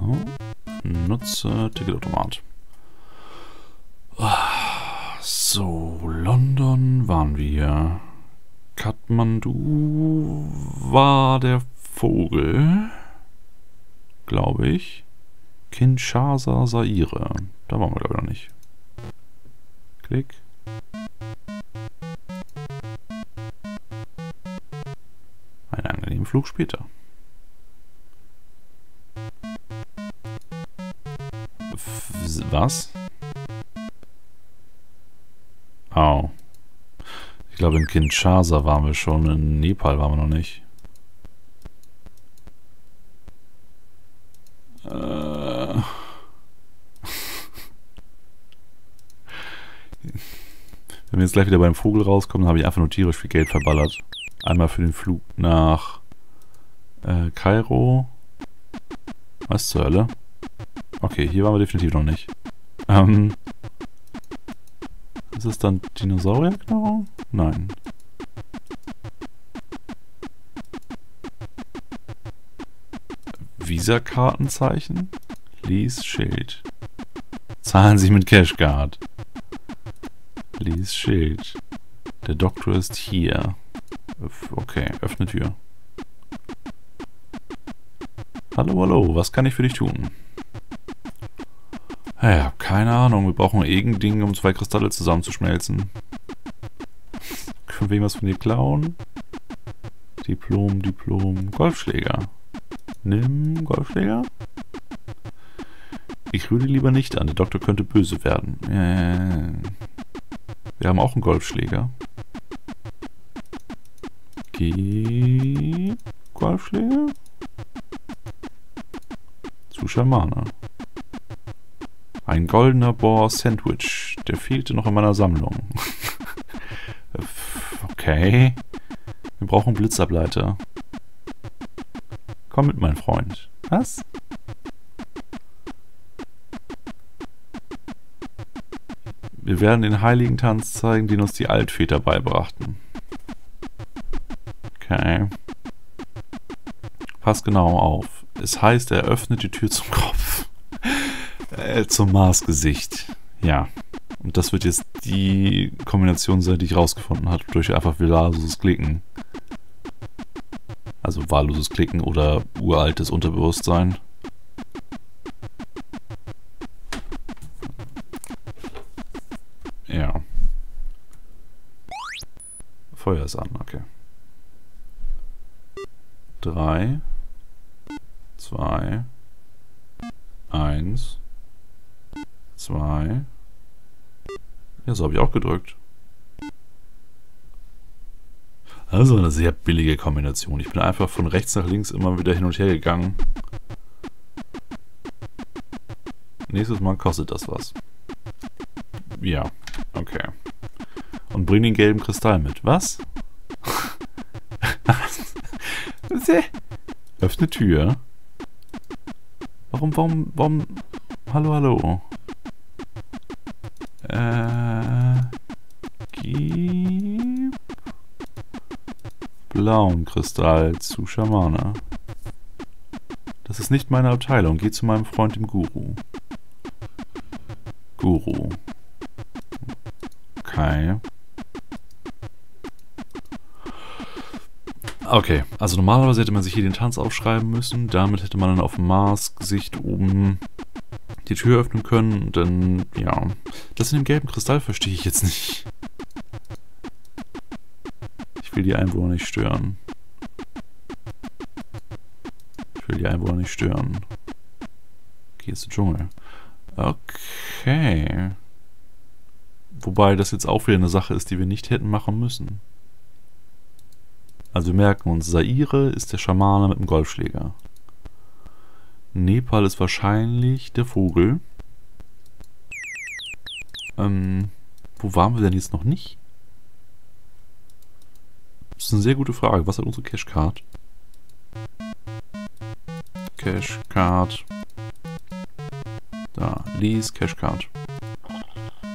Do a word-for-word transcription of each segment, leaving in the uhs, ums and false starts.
Oh. Nutze Ticketautomat. So, London waren wir. Kathmandu war der Vogel, glaube ich. Kinshasa, Zaire. Da waren wir, glaube ich, noch nicht. Klick. Einen angenehmen Flug später. Was? Au. Oh. Ich glaube, in Kinshasa waren wir schon, in Nepal waren wir noch nicht. Äh. Wenn wir jetzt gleich wieder beim Vogel rauskommen, habe ich einfach nur tierisch viel Geld verballert. Einmal für den Flug nach äh, Kairo. Was zur Hölle? Okay, hier waren wir definitiv noch nicht. Ähm. Ist es dann Dinosaurierknochen? Nein. Visa-Kartenzeichen? Lease-Schild. Zahlen Sie mit Cashcard. Lease-Schild. Der Doktor ist hier. Okay, öffne Tür. Hallo, hallo, was kann ich für dich tun? Ja, keine Ahnung. Wir brauchen irgendein Ding, um zwei Kristalle zusammenzuschmelzen. Können wir irgendwas von dir klauen? Diplom, Diplom, Golfschläger. Nimm Golfschläger? Ich rühre lieber nicht an. Der Doktor könnte böse werden. Äh, wir haben auch einen Golfschläger. Geh... Golfschläger? Zu Schamane. Ein goldener Boar-Sandwich. Der fehlte noch in meiner Sammlung. Okay. Wir brauchen Blitzableiter. Komm mit, mein Freund. Was? Wir werden den heiligen Tanz zeigen, den uns die Altväter beibrachten. Okay. Pass genau auf. Es heißt, er öffnet die Tür zum Kopf. Zum Mars-Gesicht. Ja. Und das wird jetzt die Kombination sein, die ich rausgefunden habe, durch einfach wahlloses Klicken. Also wahlloses Klicken oder uraltes Unterbewusstsein. Ja. Feuer ist an, okay. Drei. Zwei. Eins. Zwei. Ja, so habe ich auch gedrückt. Also eine sehr billige Kombination. Ich bin einfach von rechts nach links immer wieder hin und her gegangen. Nächstes Mal kostet das was. Ja, okay. Und bring den gelben Kristall mit. Was? Öffne Tür. Warum, warum, warum? Hallo, hallo. Äh, gib blauen Kristall zu Schamane. Das ist nicht meine Abteilung. Geh zu meinem Freund, dem Guru. Guru. Okay. Okay, also normalerweise hätte man sich hier den Tanz aufschreiben müssen. Damit hätte man dann auf dem Mars-Gesicht oben die Tür öffnen können und dann, ja. Das in dem gelben Kristall verstehe ich jetzt nicht. Ich will die Einwohner nicht stören. Ich will die Einwohner nicht stören. Hier ist der Dschungel. Okay. Wobei das jetzt auch wieder eine Sache ist, die wir nicht hätten machen müssen. Also wir merken uns, Zaire ist der Schamane mit dem Golfschläger. Nepal ist wahrscheinlich der Vogel. Ähm, wo waren wir denn jetzt noch nicht? Das ist eine sehr gute Frage. Was hat unsere Cashcard? Cashcard. Da, lies Cashcard.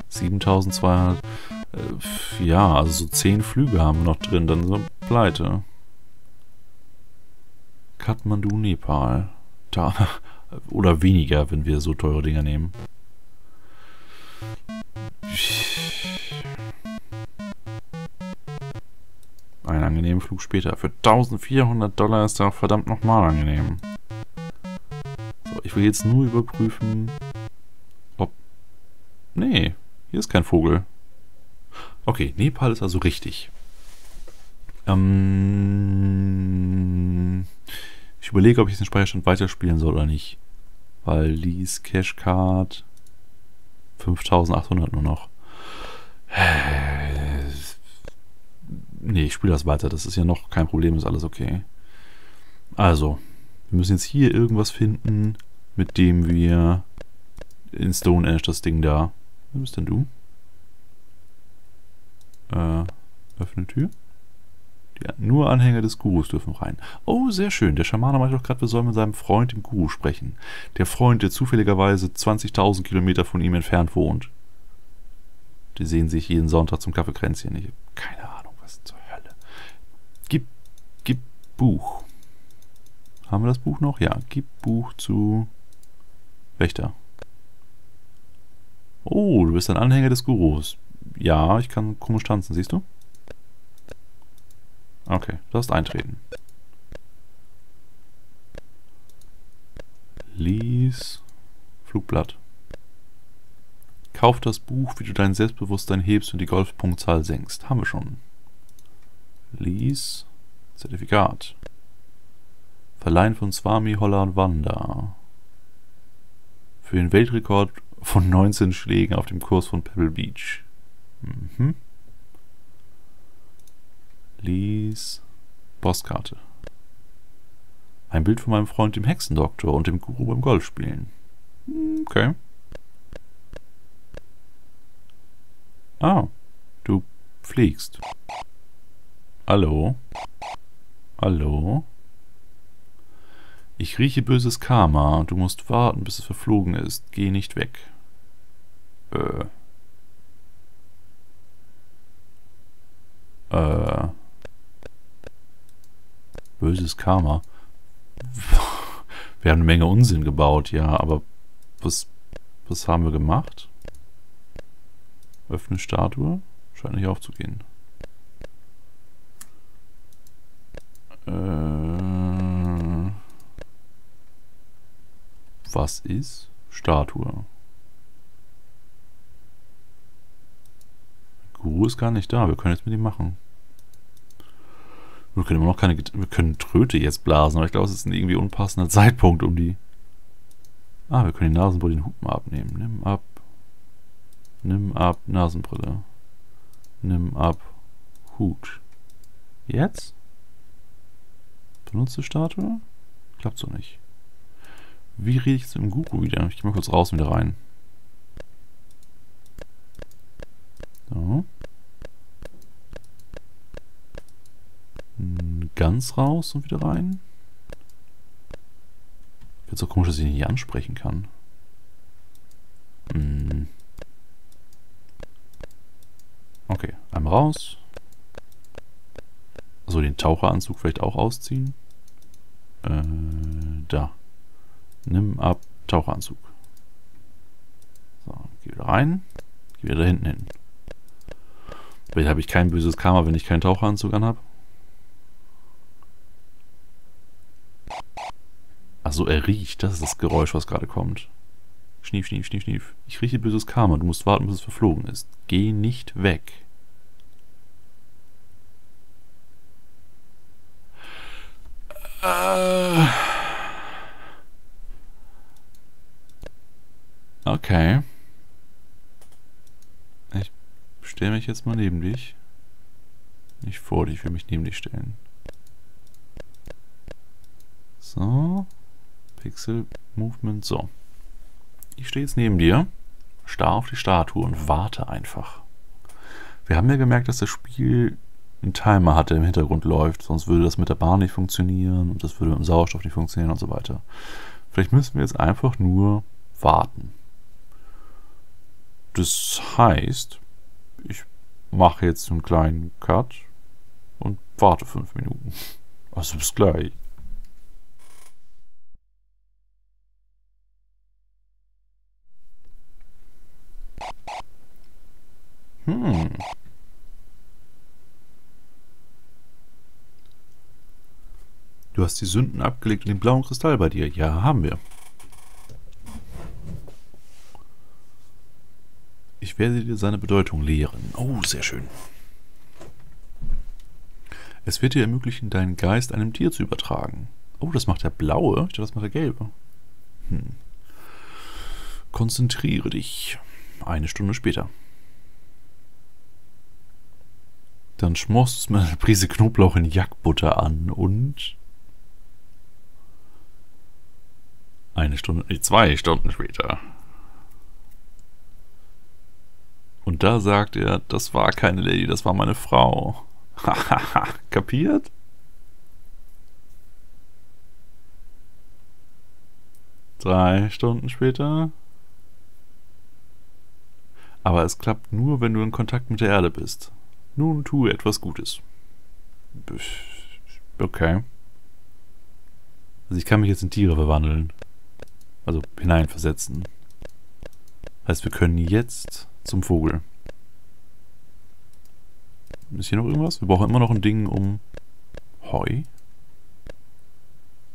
siebentausendzweihundert. Äh, ja, also so zehn Flüge haben wir noch drin. Dann sind wir pleite. Kathmandu, Nepal. Da, Oder weniger, wenn wir so teure Dinger nehmen. Einen angenehmen Flug später. Für eintausendvierhundert Dollar ist er verdammt nochmal angenehm. So, ich will jetzt nur überprüfen, ob... Nee, hier ist kein Vogel. Okay, Nepal ist also richtig. Ähm... Ich überlege, ob ich den Speicherstand weiterspielen soll oder nicht. Weil die ist Cashcard fünftausendachthundert nur noch. Ne, ich spiele das weiter. Das ist ja noch kein Problem, ist alles okay. Also, wir müssen jetzt hier irgendwas finden, mit dem wir in Stonehenge das Ding da... Wer bist denn du? Äh, öffne Tür. Ja, nur Anhänger des Gurus dürfen rein. Oh, sehr schön. Der Schamane meinte doch gerade, wir sollen mit seinem Freund, dem Guru, sprechen. Der Freund, der zufälligerweise zwanzigtausend Kilometer von ihm entfernt wohnt. Die sehen sich jeden Sonntag zum Kaffeekränzchen. Ich habe keine Ahnung, was zur Hölle. Gib, gib Buch. Haben wir das Buch noch? Ja, gib Buch zu Wächter. Oh, du bist ein Anhänger des Gurus. Ja, ich kann komisch tanzen, siehst du? Okay, du darfst eintreten. Lies Flugblatt. Kauf das Buch, wie du dein Selbstbewusstsein hebst und die Golfpunktzahl senkst. Haben wir schon. Lies Zertifikat. Verleihen von Swami Hollanwanda. Für den Weltrekord von neunzehn Schlägen auf dem Kurs von Pebble Beach. Mhm. Lies Postkarte. Ein Bild von meinem Freund, dem Hexendoktor, und dem Guru beim Golfspielen. Okay. Ah, du fliegst. Hallo? Hallo? Ich rieche böses Karma. Du musst warten, bis es verflogen ist. Geh nicht weg. Äh. Äh. Böses Karma. Wir haben eine Menge Unsinn gebaut, ja, aber was, was haben wir gemacht? Öffne Statue? Scheint nicht aufzugehen. Äh, was ist Statue? Der Guru ist gar nicht da, wir können jetzt mit ihm machen. Wir können immer noch keine... Wir können Tröte jetzt blasen, aber ich glaube, es ist ein irgendwie unpassender Zeitpunkt, um die... Ah, wir können die Nasenbrille den Hupen abnehmen. Nimm ab. Nimm ab, Nasenbrille. Nimm ab, Hut. Jetzt? Benutze Statue? Klappt so nicht. Wie rede ich jetzt mit dem Guru wieder? Ich gehe mal kurz raus und wieder rein. So. Ganz raus und wieder rein. Ich finde es auch komisch, dass ich ihn hier ansprechen kann. Hm. Okay, einmal raus. Also den Taucheranzug vielleicht auch ausziehen. Äh, da. Nimm ab, Taucheranzug. So, geh wieder rein. Geh wieder da hinten hin. Vielleicht habe ich kein böses Karma, wenn ich keinen Taucheranzug anhabe. Achso, er riecht. Das ist das Geräusch, was gerade kommt. Schnief, schnief, schnief, schnief. Ich rieche böses Karma. Du musst warten, bis es verflogen ist. Geh nicht weg. Äh. Okay. Ich stelle mich jetzt mal neben dich. Nicht vor dich, ich will mich neben dich stellen. So. Pixel Movement. So. Ich stehe jetzt neben dir, starr auf die Statue und warte einfach. Wir haben ja gemerkt, dass das Spiel einen Timer hat, der im Hintergrund läuft. Sonst würde das mit der Bahn nicht funktionieren und das würde mit dem Sauerstoff nicht funktionieren und so weiter. Vielleicht müssen wir jetzt einfach nur warten. Das heißt, ich mache jetzt einen kleinen Cut und warte fünf Minuten. Also bis gleich. Hm. Du hast die Sünden abgelegt und den blauen Kristall bei dir. Ja, haben wir. Ich werde dir seine Bedeutung lehren. Oh, sehr schön. Es wird dir ermöglichen, deinen Geist einem Tier zu übertragen. Oh, das macht der blaue. Ich dachte, das macht der gelbe. Hm. Konzentriere dich. Eine Stunde später. Dann schmorst du mir eine Prise Knoblauch in Jagdbutter an und... Eine Stunde... Zwei Stunden später. Und da sagt er, das war keine Lady, das war meine Frau. Hahaha, kapiert? Drei Stunden später. Aber es klappt nur, wenn du in Kontakt mit der Erde bist. Nun tue etwas Gutes. Okay. Also ich kann mich jetzt in Tiere verwandeln. Also hineinversetzen. Heißt, wir können jetzt zum Vogel. Ist hier noch irgendwas? Wir brauchen immer noch ein Ding um Heu.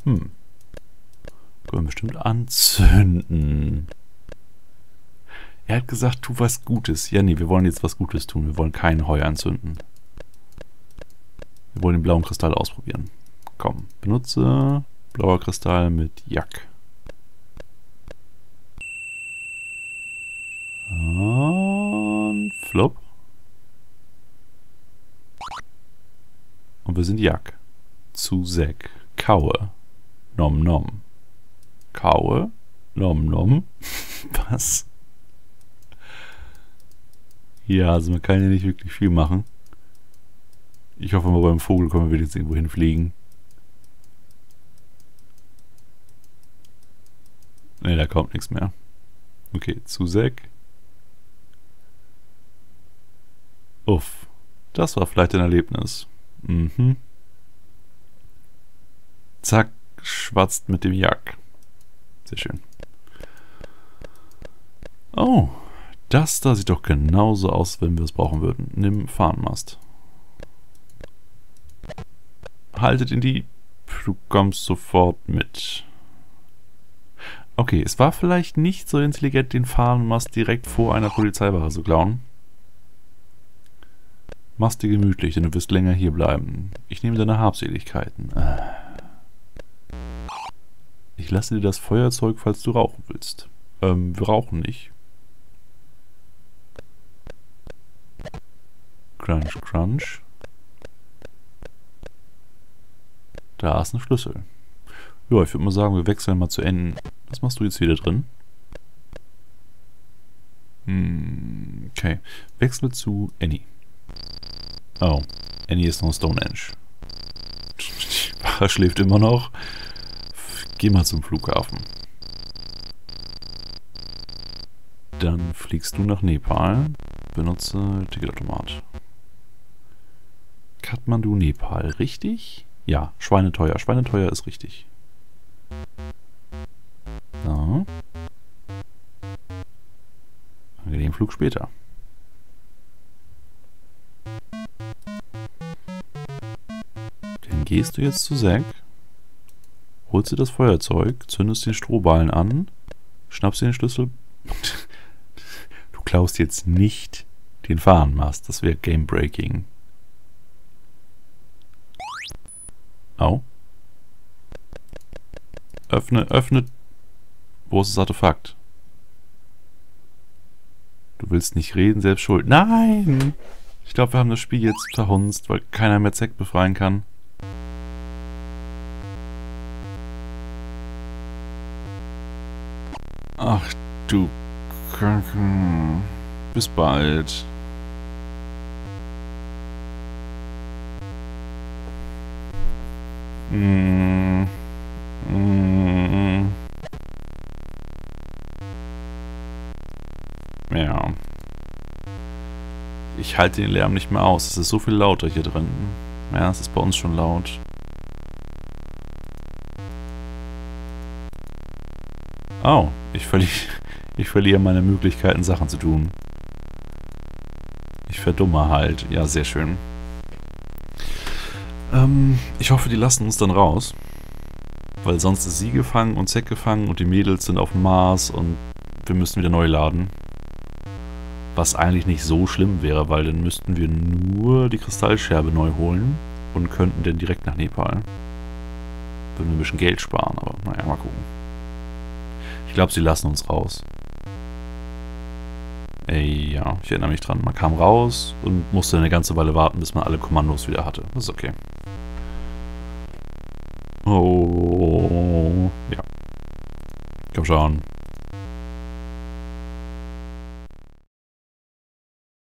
Hm. Können wir bestimmt anzünden. Er hat gesagt, tu was Gutes. Ja, nee, wir wollen jetzt was Gutes tun. Wir wollen kein Heu anzünden. Wir wollen den blauen Kristall ausprobieren. Komm, benutze blauer Kristall mit Jack. Und flop. Und wir sind Jack. Zu Zack. Kaue. Nom nom. Kaue. Nom nom. Was? Ja, also man kann ja nicht wirklich viel machen. Ich hoffe mal, beim Vogel können wir wenigstens irgendwo hinfliegen. Ne, da kommt nichts mehr. Okay, zu Zack. Uff. Das war vielleicht ein Erlebnis. Mhm. Zack, schwatzt mit dem Jack. Sehr schön. Oh, das da sieht doch genauso aus, wenn wir es brauchen würden. Nimm Fahnenmast. Haltet in die... Du kommst sofort mit. Okay, es war vielleicht nicht so intelligent, den Fahnenmast direkt vor einer Polizeiwache zu klauen. Mach's dir gemütlich, denn du wirst länger hier bleiben. Ich nehme deine Habseligkeiten. Ich lasse dir das Feuerzeug, falls du rauchen willst. Ähm, wir rauchen nicht. Crunch, crunch. Da ist ein Schlüssel. Ja, ich würde mal sagen, wir wechseln mal zu N. Was machst du jetzt wieder drin? Hm, okay. Wechsel zu Annie. Oh, Annie ist noch Stonehenge. Die Wache schläft immer noch. Geh mal zum Flughafen. Dann fliegst du nach Nepal. Benutze Ticketautomat. Kathmandu, Nepal, richtig? Ja, schweineteuer. Schweineteuer ist richtig. So. Angenehmen Flug später. Gehst du jetzt zu Zack, holst dir das Feuerzeug, zündest den Strohballen an, schnappst dir den Schlüssel. Du klaust jetzt nicht den Fahnenmast, das wäre Game-Breaking. Au. Öffne, öffne. Wo ist das Artefakt? Du willst nicht reden, selbst schuld. Nein! Ich glaube, wir haben das Spiel jetzt verhunzt, weil keiner mehr Zack befreien kann. Ach du Kacke. Bis bald. Mm. Mm. Ja. Ich halte den Lärm nicht mehr aus. Es ist so viel lauter hier drin. Ja, es ist bei uns schon laut. Oh, ich verliere, ich verliere meine Möglichkeiten, Sachen zu tun. für Dumme halt. Ja, sehr schön. Ähm, ich hoffe, die lassen uns dann raus. Weil sonst ist sie gefangen und Zack gefangen und die Mädels sind auf dem Mars und wir müssen wieder neu laden. Was eigentlich nicht so schlimm wäre, weil dann müssten wir nur die Kristallscherbe neu holen und könnten dann direkt nach Nepal. Würden wir ein bisschen Geld sparen, aber naja, mal gucken. Ich glaube, sie lassen uns raus. Ey, ja, ich erinnere mich dran. Man kam raus und musste eine ganze Weile warten, bis man alle Kommandos wieder hatte. Das ist okay. Oh, ja. Komm schon.